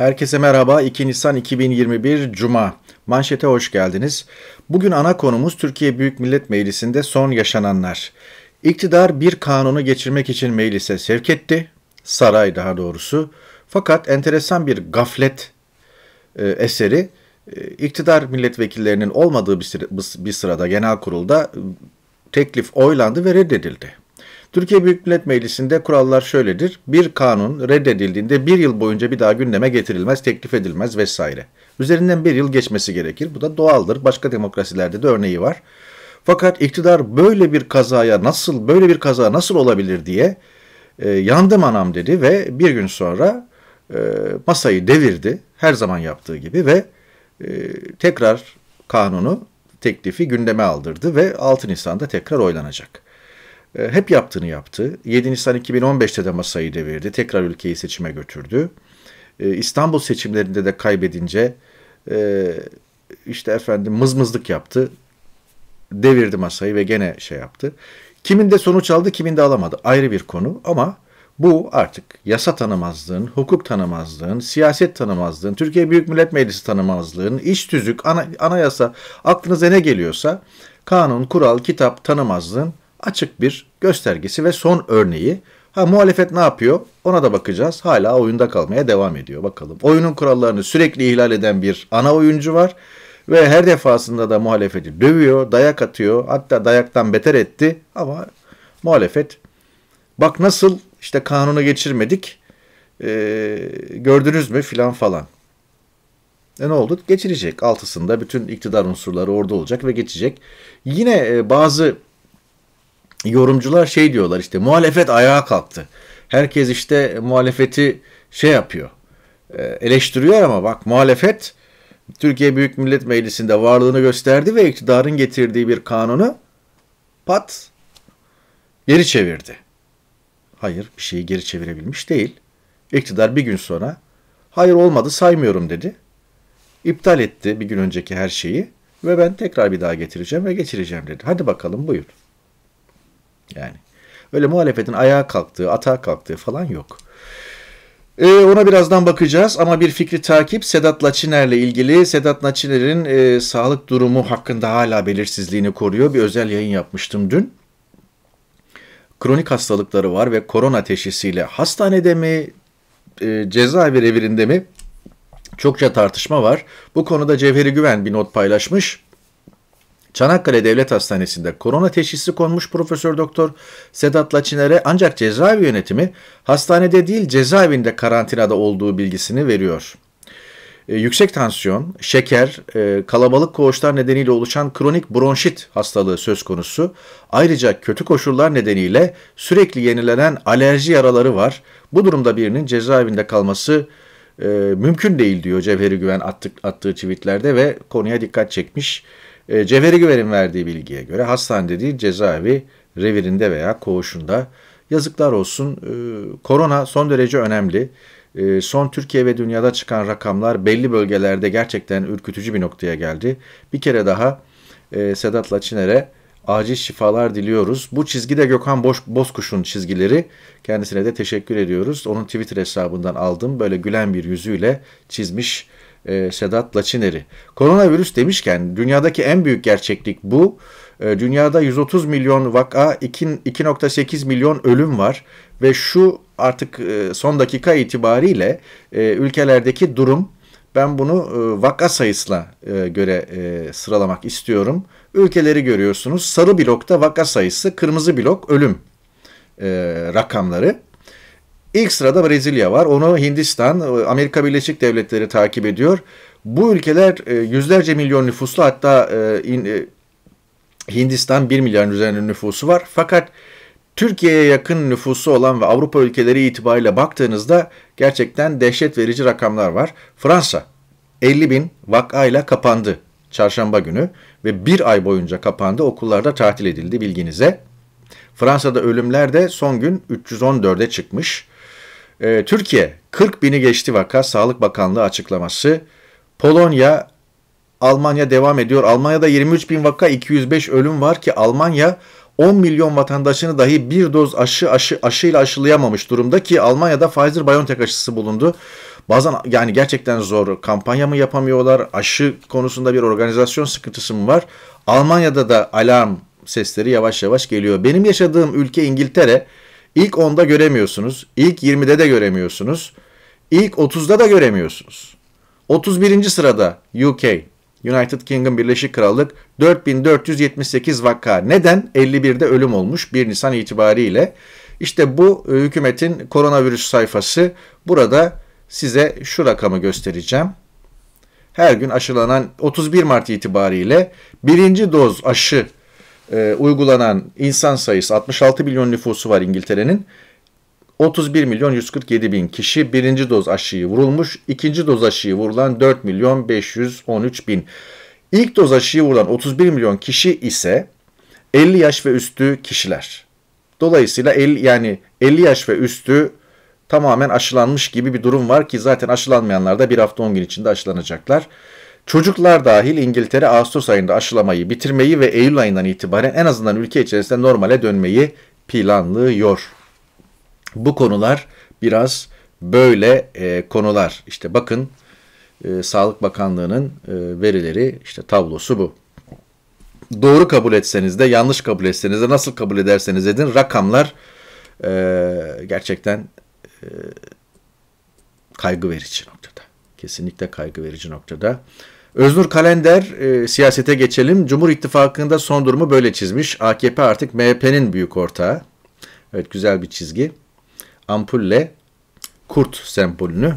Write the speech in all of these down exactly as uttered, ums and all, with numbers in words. Herkese merhaba. iki Nisan iki bin yirmi bir Cuma. Manşete hoş geldiniz. Bugün ana konumuz Türkiye Büyük Millet Meclisi'nde son yaşananlar. İktidar bir kanunu geçirmek için meclise sevk etti. Saray daha doğrusu. Fakat enteresan bir gaflet e, eseri e, iktidar milletvekillerinin olmadığı bir, sıra, bir sırada genel kurulda e, teklif oylandı ve reddedildi. Türkiye Büyük Millet Meclisi'nde kurallar şöyledir. Bir kanun reddedildiğinde bir yıl boyunca bir daha gündeme getirilmez, teklif edilmez vesaire. Üzerinden bir yıl geçmesi gerekir. Bu da doğaldır. Başka demokrasilerde de örneği var. Fakat iktidar böyle bir kazaya nasıl, böyle bir kaza nasıl olabilir diye e, yandım anam dedi ve bir gün sonra e, masayı devirdi. Her zaman yaptığı gibi ve e, tekrar kanunu, teklifi gündeme aldırdı ve altı Nisan'da tekrar oylanacak. Hep yaptığını yaptı. yedi Nisan iki bin on beş'te de masayı devirdi. Tekrar ülkeyi seçime götürdü. İstanbul seçimlerinde de kaybedince işte efendim mızmızlık yaptı. Devirdi masayı ve gene şey yaptı. Kimin de sonuç aldı, kimin de alamadı. Ayrı bir konu ama bu artık yasa tanımazlığın, hukuk tanımazlığın, siyaset tanımazlığın, Türkiye Büyük Millet Meclisi tanımazlığın, iç tüzük, ana, anayasa, aklınıza ne geliyorsa kanun, kural, kitap tanımazlığın açık bir göstergesi ve son örneği. Ha, muhalefet ne yapıyor? Ona da bakacağız. Hala oyunda kalmaya devam ediyor. Bakalım. Oyunun kurallarını sürekli ihlal eden bir ana oyuncu var. Ve her defasında da muhalefeti dövüyor, dayak atıyor. Hatta dayaktan beter etti. Ama muhalefet bak nasıl işte kanunu geçirmedik. Ee, gördünüz mü filan falan. E ne oldu? Geçirecek. Altısında bütün iktidar unsurları orada olacak ve geçecek. Yine e, bazı yorumcular şey diyorlar, işte muhalefet ayağa kalktı. Herkes işte muhalefeti şey yapıyor, eleştiriyor ama bak muhalefet Türkiye Büyük Millet Meclisi'nde varlığını gösterdi ve iktidarın getirdiği bir kanunu pat geri çevirdi. Hayır, bir şeyi geri çevirebilmiş değil. İktidar bir gün sonra hayır olmadı saymıyorum dedi. İptal etti bir gün önceki her şeyi ve ben tekrar bir daha getireceğim ve geçireceğim dedi. Hadi bakalım buyur. Yani öyle muhalefetin ayağa kalktığı, atağa kalktığı falan yok. Ee, ona birazdan bakacağız ama bir fikri takip Sedat Laçiner'le ilgili. Sedat Laçiner'in e, sağlık durumu hakkında hala belirsizliğini koruyor. Bir özel yayın yapmıştım dün. Kronik hastalıkları var ve korona teşhisiyle hastanede mi, e, cezaevi revirinde mi çokça tartışma var. Bu konuda Cevheri Güven bir not paylaşmış. Çanakkale Devlet Hastanesi'nde korona teşhisi konmuş Profesör Doktor Sedat Laçiner'e ancak cezaevi yönetimi hastanede değil cezaevinde karantinada olduğu bilgisini veriyor. E, yüksek tansiyon, şeker, e, kalabalık koğuşlar nedeniyle oluşan kronik bronşit hastalığı söz konusu. Ayrıca kötü koşullar nedeniyle sürekli yenilenen alerji yaraları var. Bu durumda birinin cezaevinde kalması e, mümkün değil diyor Cevheri Güven attık, attığı tweetlerde ve konuya dikkat çekmiş. Cevheri Güven'in verdiği bilgiye göre hastanede değil cezaevi revirinde veya koğuşunda. Yazıklar olsun. Ee, korona son derece önemli. Ee, son Türkiye ve dünyada çıkan rakamlar belli bölgelerde gerçekten ürkütücü bir noktaya geldi. Bir kere daha e, Sedat Laçiner'e acil şifalar diliyoruz. Bu çizgide Gökhan Boş, Bozkuş'un çizgileri. Kendisine de teşekkür ediyoruz. Onun Twitter hesabından aldım. Böyle gülen bir yüzüyle çizmiş Ee, Sedat Laçiner'i. Koronavirüs demişken dünyadaki en büyük gerçeklik bu. Ee, dünyada yüz otuz milyon vaka, iki nokta sekiz milyon ölüm var ve şu artık e, son dakika itibariyle e, ülkelerdeki durum, ben bunu e, vaka sayısına e, göre e, sıralamak istiyorum. Ülkeleri görüyorsunuz. Sarı blokta vaka sayısı, kırmızı blok ölüm e, rakamları. İlk sırada Brezilya var. Onu Hindistan, Amerika Birleşik Devletleri takip ediyor. Bu ülkeler yüzlerce milyon nüfuslu, hatta Hindistan bir milyarın üzerinde nüfusu var. Fakat Türkiye'ye yakın nüfusu olan ve Avrupa ülkeleri itibariyle baktığınızda gerçekten dehşet verici rakamlar var. Fransa elli bin vakayla kapandı çarşamba günü ve bir ay boyunca kapandı. Okullarda tatil edildi bilginize. Fransa'da ölümler de son gün üç yüz on dört'e çıkmış. Türkiye kırk bini geçti vaka, Sağlık Bakanlığı açıklaması. Polonya, Almanya devam ediyor. Almanya'da yirmi üç bin vaka, iki yüz beş ölüm var ki Almanya on milyon vatandaşını dahi bir doz aşı, aşı aşıyla aşılayamamış durumda ki Almanya'da Pfizer-BioNTech aşısı bulundu. Bazen yani gerçekten zor. Kampanya mı yapamıyorlar? Aşı konusunda bir organizasyon sıkıntısı mı var? Almanya'da da alarm sesleri yavaş yavaş geliyor. Benim yaşadığım ülke İngiltere. İlk onda göremiyorsunuz. İlk yirmide de göremiyorsunuz. İlk otuzda da göremiyorsunuz. otuz birinci sırada U K, United Kingdom Birleşik Krallık, dört bin dört yüz yetmiş sekiz vaka. Neden? elli birde ölüm olmuş bir Nisan itibariyle. İşte bu hükümetin koronavirüs sayfası. Burada size şu rakamı göstereceğim. Her gün aşılanan otuz bir Mart itibariyle birinci doz aşı e, uygulanan insan sayısı, altmış altı milyon nüfusu var İngiltere'nin. otuz bir milyon yüz kırk yedi bin kişi birinci doz aşıyı vurulmuş. İkinci doz aşıyı vurulan dört milyon beş yüz on üç bin. İlk doz aşıyı vurulan otuz bir milyon kişi ise elli yaş ve üstü kişiler. Dolayısıyla elli, yani elli yaş ve üstü tamamen aşılanmış gibi bir durum var ki zaten aşılanmayanlar da bir hafta on gün içinde aşılanacaklar. Çocuklar dahil İngiltere Ağustos ayında aşılamayı bitirmeyi ve Eylül ayından itibaren en azından ülke içerisinde normale dönmeyi planlıyor. Bu konular biraz böyle e, konular. İşte bakın e, Sağlık Bakanlığı'nın e, verileri, işte tablosu bu. Doğru kabul etseniz de yanlış kabul etseniz de nasıl kabul ederseniz edin rakamlar e, gerçekten e, kaygı verici noktada. Kesinlikle kaygı verici noktada. Öznur Kalender, e, siyasete geçelim. Cumhur İttifakı'nda son durumu böyle çizmiş. A K P artık M H P'nin büyük ortağı. Evet, güzel bir çizgi. Ampulle kurt sembolünü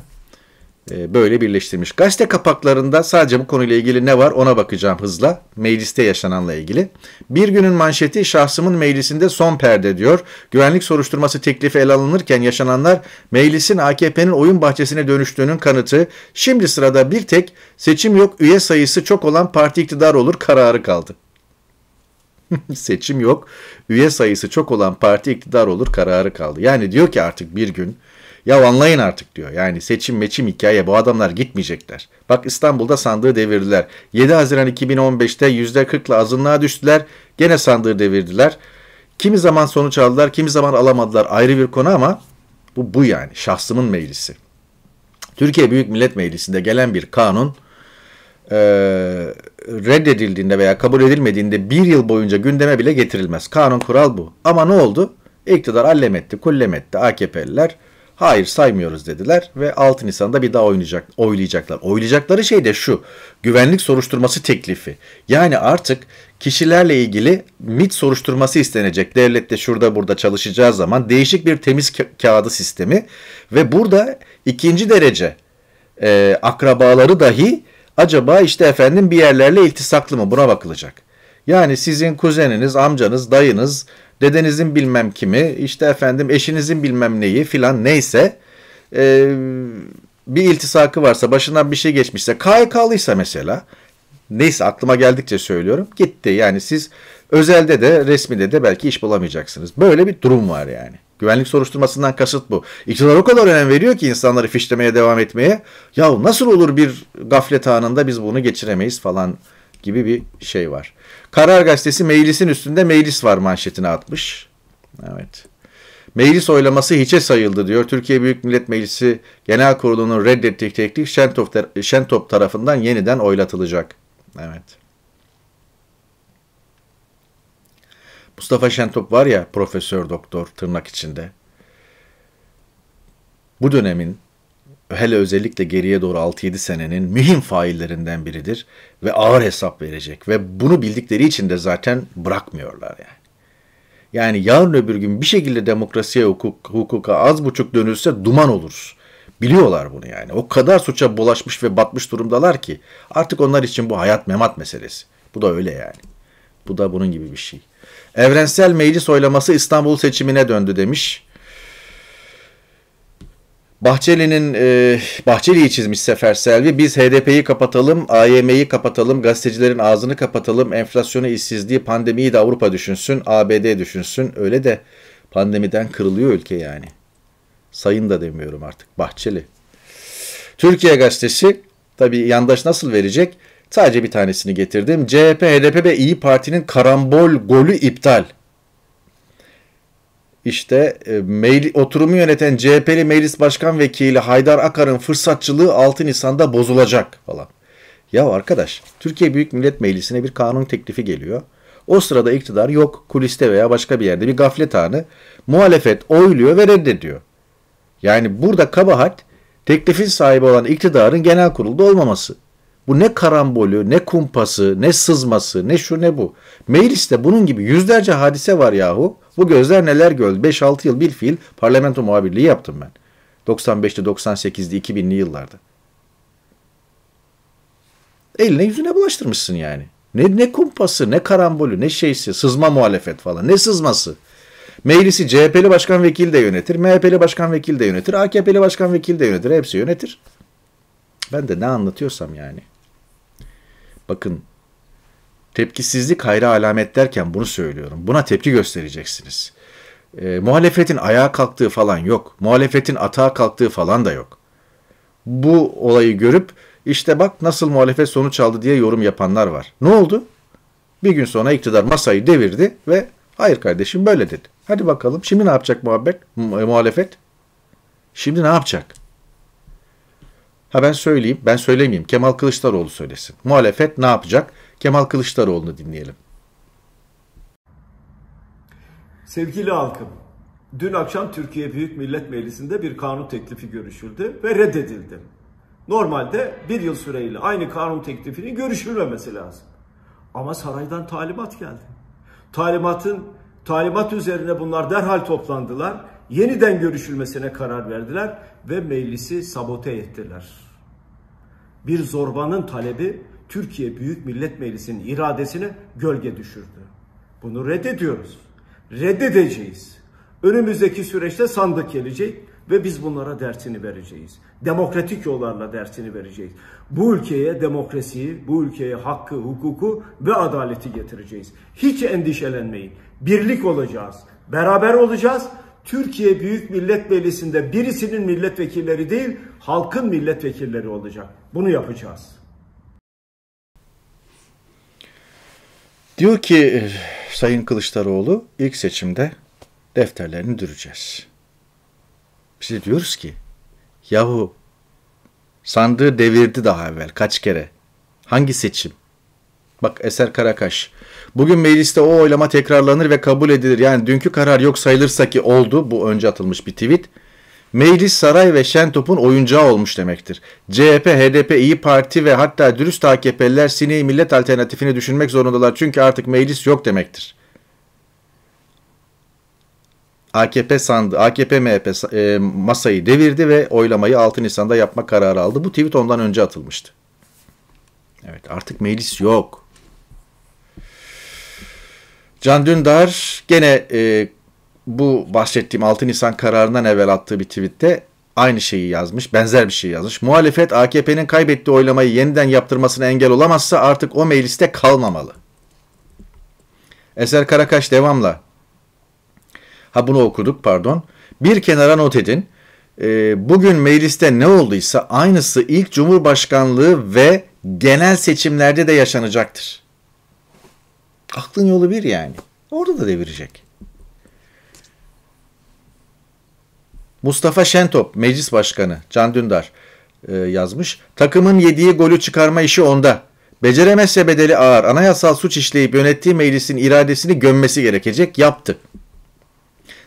böyle birleştirmiş. Gazete kapaklarında sadece bu konuyla ilgili ne var ona bakacağım hızla. Mecliste yaşananla ilgili. Bir günün manşeti şahsımın meclisinde son perde diyor. Güvenlik soruşturması teklifi ele alınırken yaşananlar meclisin A K P'nin oyun bahçesine dönüştüğünün kanıtı. Şimdi sırada bir tek seçim yok, üye sayısı çok olan parti iktidar olur kararı kaldı. Seçim yok, üye sayısı çok olan parti iktidar olur kararı kaldı. Yani diyor ki artık bir gün, ya anlayın artık diyor. Yani seçim meçim hikaye, bu adamlar gitmeyecekler. Bak İstanbul'da sandığı devirdiler. yedi Haziran iki bin on beş'te yüzde kırk'la azınlığa düştüler. Gene sandığı devirdiler. Kimi zaman sonuç aldılar, kimi zaman alamadılar. Ayrı bir konu ama bu, bu yani şahsımın meclisi. Türkiye Büyük Millet Meclisi'nde gelen bir kanun, Ee, reddedildiğinde veya kabul edilmediğinde bir yıl boyunca gündeme bile getirilmez. Kanun kural bu. Ama ne oldu? İktidar allem etti, kullem etti. A K P'liler hayır saymıyoruz dediler ve altı Nisan'da bir daha oynayacak, oylayacaklar. Oylayacakları şey de şu. Güvenlik soruşturması teklifi. Yani artık kişilerle ilgili MİT soruşturması istenecek. Devlette şurada burada çalışacağı zaman değişik bir temiz ka- kağıdı sistemi ve burada ikinci derece e, akrabaları dahi acaba işte efendim bir yerlerle iltisaklı mı? Buna bakılacak. Yani sizin kuzeniniz, amcanız, dayınız, dedenizin bilmem kimi, işte efendim eşinizin bilmem neyi filan neyse e, bir iltisakı varsa, başından bir şey geçmişse, K Y K'lıysa mesela, neyse aklıma geldikçe söylüyorum, gitti. Yani siz özelde de resmide de belki iş bulamayacaksınız. Böyle bir durum var yani. Güvenlik soruşturmasından kasıt bu. İktidar o kadar önem veriyor ki insanları fişlemeye devam etmeye. Ya nasıl olur bir gaflet anında biz bunu geçiremeyiz falan gibi bir şey var. Karar Gazetesi meclisin üstünde meclis var manşetine atmış. Evet. Meclis oylaması hiçe sayıldı diyor. Türkiye Büyük Millet Meclisi Genel Kurulu'nun reddettiği teklif Şentop, tar- Şentop tarafından yeniden oylatılacak. Evet. Mustafa Şentop var ya, profesör, doktor, tırnak içinde. Bu dönemin, hele özellikle geriye doğru altı yedi senenin mühim faillerinden biridir. Ve ağır hesap verecek. Ve bunu bildikleri için de zaten bırakmıyorlar yani. Yani yarın öbür gün bir şekilde demokrasiye, hukuk, hukuka az buçuk dönülse duman oluruz. Biliyorlar bunu yani. O kadar suça bulaşmış ve batmış durumdalar ki. Artık onlar için bu hayat memat meselesi. Bu da öyle yani. Bu da bunun gibi bir şey. Evrensel meclis oylaması İstanbul seçimine döndü demiş. Bahçeli'nin e, Bahçeli'yi çizmiş Sefer Selvi. Biz H D P'yi kapatalım, A Y M'yi kapatalım, gazetecilerin ağzını kapatalım, enflasyonu, işsizliği, pandemiyi de Avrupa düşünsün, A B D düşünsün. Öyle de pandemiden kırılıyor ülke yani. Sayın da demiyorum artık, Bahçeli. Türkiye Gazetesi, tabii yandaş nasıl verecek? Sadece bir tanesini getirdim. C H P, H D P ve İYİ Parti'nin karambol golü iptal. İşte e, meyli, oturumu yöneten C H P'li Meclis Başkan Vekili Haydar Akar'ın fırsatçılığı altı Nisan'da bozulacak falan. Ya arkadaş, Türkiye Büyük Millet Meclisi'ne bir kanun teklifi geliyor. O sırada iktidar yok, kuliste veya başka bir yerde bir gaflethanı, muhalefet oyluyor ve reddediyor. Yani burada kabahat teklifin sahibi olan iktidarın genel kurulda olmaması. Bu ne karambolü, ne kumpası, ne sızması, ne şu ne bu. Mecliste bunun gibi yüzlerce hadise var yahu. Bu gözler neler gördü. beş altı yıl bir fiil parlamento muhabirliği yaptım ben. doksan beşte, doksan sekizde, iki binli yıllarda. Eline yüzüne bulaştırmışsın yani. Ne, ne kumpası, ne karambolü, ne şeysi, sızma muhalefet falan, ne sızması. Meclisi C H P'li başkan vekili de yönetir, M H P'li başkan vekili de yönetir, A K P'li başkan vekili de yönetir, hepsi yönetir. Ben de ne anlatıyorsam yani. Bakın, tepkisizlik hayra alamet derken bunu söylüyorum. Buna tepki göstereceksiniz. E, muhalefetin ayağa kalktığı falan yok. Muhalefetin atağa kalktığı falan da yok. Bu olayı görüp işte bak nasıl muhalefet sonuç aldı diye yorum yapanlar var. Ne oldu? Bir gün sonra iktidar masayı devirdi ve hayır kardeşim böyle dedi. Hadi bakalım şimdi ne yapacak muhabbet, muhalefet? Şimdi ne yapacak? Ha ben söyleyeyim, ben söylemeyeyim. Kemal Kılıçdaroğlu söylesin. Muhalefet ne yapacak? Kemal Kılıçdaroğlu'nu dinleyelim. Sevgili halkım, dün akşam Türkiye Büyük Millet Meclisi'nde bir kanun teklifi görüşüldü ve reddedildi. Normalde bir yıl süreyle aynı kanun teklifinin görüşülmemesi lazım. Ama saraydan talimat geldi. Talimatın, talimat üzerine bunlar derhal toplandılar. Yeniden görüşülmesine karar verdiler ve meclisi sabote ettiler. Bir zorbanın talebi Türkiye Büyük Millet Meclisi'nin iradesine gölge düşürdü. Bunu reddediyoruz. Reddedeceğiz. Önümüzdeki süreçte sandık gelecek ve biz bunlara dersini vereceğiz. Demokratik yollarla dersini vereceğiz. Bu ülkeye demokrasiyi, bu ülkeye hakkı, hukuku ve adaleti getireceğiz. Hiç endişelenmeyin. Birlik olacağız. Beraber olacağız. Türkiye Büyük Millet Meclisi'nde birisinin milletvekilleri değil, halkın milletvekilleri olacak. Bunu yapacağız. Diyor ki Sayın Kılıçdaroğlu, ilk seçimde defterlerini düreceğiz. Biz de diyoruz ki, yahu sandığı devirdi daha evvel kaç kere. Hangi seçim? Bak Eser Karakaş. Bugün mecliste o oylama tekrarlanır ve kabul edilir. Yani dünkü karar yok sayılırsa ki oldu. Bu önce atılmış bir tweet. Meclis saray ve Şentop'un oyuncağı olmuş demektir. C H P, H D P, İyi Parti ve hatta dürüst A K P'liler sineği millet alternatifini düşünmek zorundalar. Çünkü artık meclis yok demektir. A K P sandı, A K P M H P e, masayı devirdi ve oylamayı altı Nisan'da yapma kararı aldı. Bu tweet ondan önce atılmıştı. Evet, artık meclis yok. Can Dündar gene e, bu bahsettiğim altı Nisan kararından evvel attığı bir tweette aynı şeyi yazmış, benzer bir şey yazmış. Muhalefet A K P'nin kaybettiği oylamayı yeniden yaptırmasına engel olamazsa artık o mecliste kalmamalı. Eser Karakaş devamla. Ha bunu okuduk pardon. Bir kenara not edin. E, bugün mecliste ne olduysa aynısı ilk Cumhurbaşkanlığı ve genel seçimlerde de yaşanacaktır. Aklın yolu bir yani. Orada da devirecek. Mustafa Şentop, meclis başkanı Can Dündar e, yazmış. Takımın yediği golü çıkarma işi onda. Beceremezse bedeli ağır. Anayasal suç işleyip yönettiği meclisin iradesini gömmesi gerekecek. Yaptı.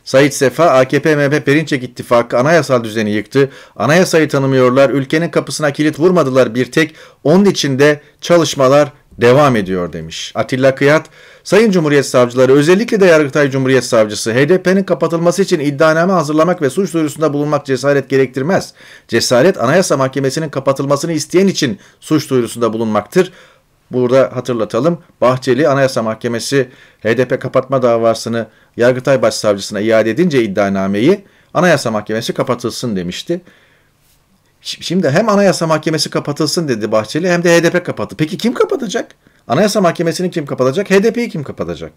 Said Sefa, A K P M H P Perinçek ittifakı anayasal düzeni yıktı. Anayasayı tanımıyorlar. Ülkenin kapısına kilit vurmadılar bir tek. Onun için de çalışmalar devam ediyor demiş. Atilla Kıyat, Sayın Cumhuriyet Savcıları, özellikle de Yargıtay Cumhuriyet Savcısı, H D P'nin kapatılması için iddianame hazırlamak ve suç duyurusunda bulunmak cesaret gerektirmez. Cesaret, Anayasa Mahkemesi'nin kapatılmasını isteyen için suç duyurusunda bulunmaktır. Burada hatırlatalım, Bahçeli, Anayasa Mahkemesi H D P kapatma davasını Yargıtay Başsavcısına iade edince iddianameyi, Anayasa Mahkemesi kapatılsın demişti. Şimdi hem Anayasa Mahkemesi kapatılsın dedi Bahçeli hem de H D P kapattı. Peki kim kapatacak? Anayasa Mahkemesi'ni kim kapatacak? H D P'yi kim kapatacak?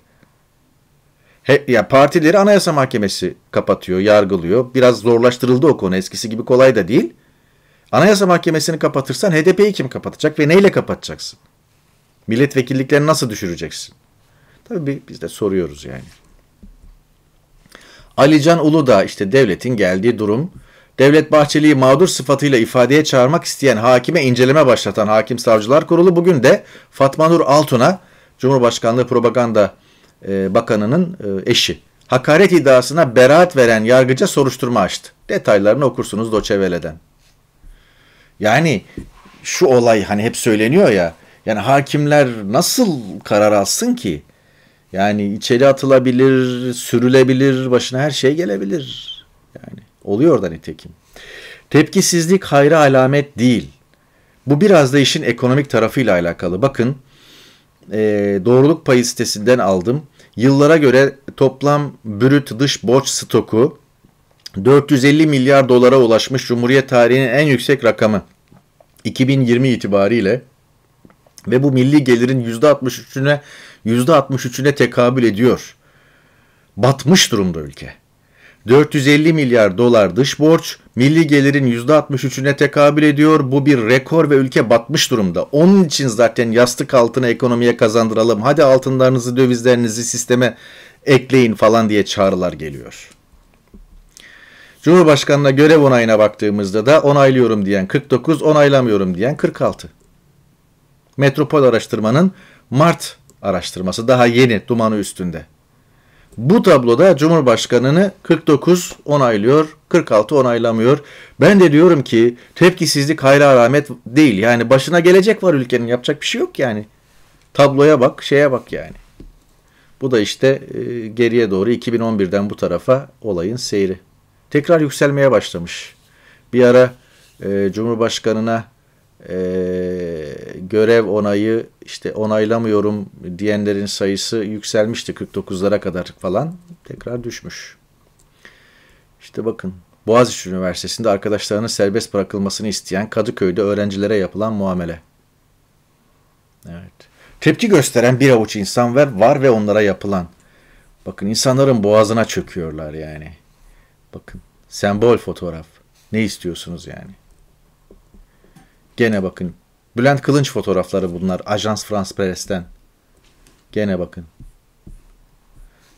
He, ya partileri Anayasa Mahkemesi kapatıyor, yargılıyor. Biraz zorlaştırıldı o konu. Eskisi gibi kolay da değil. Anayasa Mahkemesi'ni kapatırsan H D P'yi kim kapatacak ve neyle kapatacaksın? Milletvekilliklerini nasıl düşüreceksin? Tabii biz de soruyoruz yani. Ali Can Uludağ işte devletin geldiği durum. Devlet Bahçeli'yi mağdur sıfatıyla ifadeye çağırmak isteyen hakime inceleme başlatan Hakim Savcılar Kurulu bugün de Fatma Nur Altun'a, Cumhurbaşkanlığı Propaganda Bakanı'nın eşi, hakaret iddiasına beraat veren yargıca soruşturma açtı. Detaylarını okursunuz Doçevele'den. Yani şu olay hani hep söyleniyor ya, yani hakimler nasıl karar alsın ki? Yani içeri atılabilir, sürülebilir, başına her şey gelebilir. Yani oluyor da nitekim. Tepkisizlik hayra alamet değil. Bu biraz da işin ekonomik tarafıyla alakalı. Bakın e, doğruluk payı sitesinden aldım. Yıllara göre toplam brüt dış borç stoku dört yüz elli milyar dolara ulaşmış, Cumhuriyet tarihinin en yüksek rakamı iki bin yirmi itibariyle ve bu milli gelirin yüzde altmış üçüne yüzde altmış üçüne tekabül ediyor. Batmış durumda ülke. dört yüz elli milyar dolar dış borç milli gelirin yüzde altmış üçüne tekabül ediyor. Bu bir rekor ve ülke batmış durumda. Onun için zaten yastık altına ekonomiye kazandıralım. Hadi altınlarınızı, dövizlerinizi sisteme ekleyin falan diye çağrılar geliyor. Cumhurbaşkanı'na görev onayına baktığımızda da onaylıyorum diyen kırk dokuz, onaylamıyorum diyen kırk altı. Metropol araştırmanın Mart araştırması daha yeni, dumanı üstünde. Bu tabloda Cumhurbaşkanı'nı kırk dokuz onaylıyor, kırk altı onaylamıyor. Ben de diyorum ki tepkisizlik hayra alamet değil. Yani başına gelecek var ülkenin, yapacak bir şey yok yani. Tabloya bak, şeye bak yani. Bu da işte e, geriye doğru iki bin on birden bu tarafa olayın seyri. Tekrar yükselmeye başlamış. Bir ara e, Cumhurbaşkanı'na e, görev onayı, işte onaylamıyorum diyenlerin sayısı yükselmişti kırk dokuzlara kadar falan. Tekrar düşmüş. İşte bakın, Boğaziçi Üniversitesi'nde arkadaşlarının serbest bırakılmasını isteyen Kadıköy'de öğrencilere yapılan muamele. Evet. Tepki gösteren bir avuç insan var ve onlara yapılan. Bakın, insanların boğazına çöküyorlar yani. Bakın, sembol fotoğraf. Ne istiyorsunuz yani? Gene bakın. Bülent Kılıç fotoğrafları bunlar. Ajans France Press'ten. Gene bakın.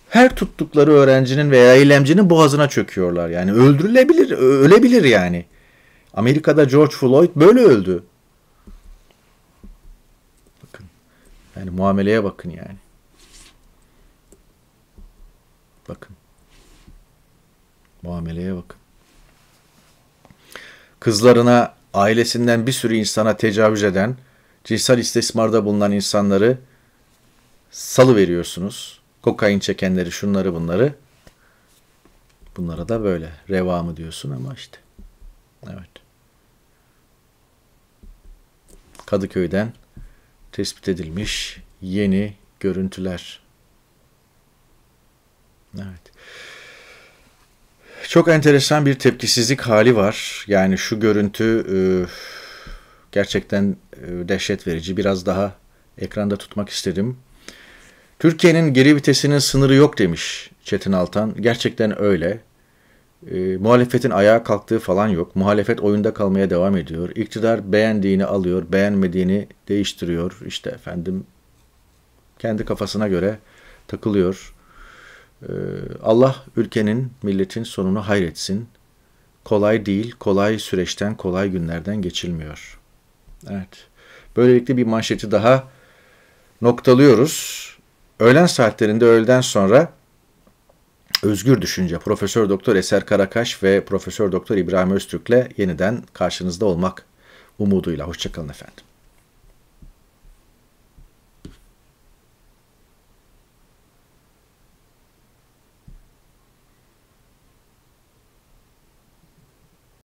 Her tuttukları öğrencinin veya eylemcinin boğazına çöküyorlar. Yani öldürülebilir, ölebilir yani. Amerika'da George Floyd böyle öldü. Bakın. Yani muameleye bakın yani. Bakın. Muameleye bakın. Kızlarına, ailesinden bir sürü insana tecavüz eden, cinsel istismarda bulunan insanları salıveriyorsunuz. Kokain çekenleri, şunları bunları. Bunlara da böyle reva mı diyorsun ama işte. Evet. Kadıköy'den tespit edilmiş yeni görüntüler. Evet. Çok enteresan bir tepkisizlik hali var. Yani şu görüntü e, gerçekten e, dehşet verici. Biraz daha ekranda tutmak istedim. Türkiye'nin geri vitesinin sınırı yok demiş Çetin Altan. Gerçekten öyle. E, muhalefetin ayağa kalktığı falan yok. Muhalefet oyunda kalmaya devam ediyor. İktidar beğendiğini alıyor, beğenmediğini değiştiriyor. İşte efendim kendi kafasına göre takılıyor. Allah ülkenin, milletin sonunu hayretsin. Kolay değil, kolay süreçten, kolay günlerden geçilmiyor. Evet. Böylelikle bir manşeti daha noktalıyoruz. Öğlen saatlerinde, öğleden sonra Özgür Düşünce, Profesör Doktor Eser Karakaş ve Profesör Doktor İbrahim Öztürk'le yeniden karşınızda olmak umuduyla. Hoşçakalın efendim.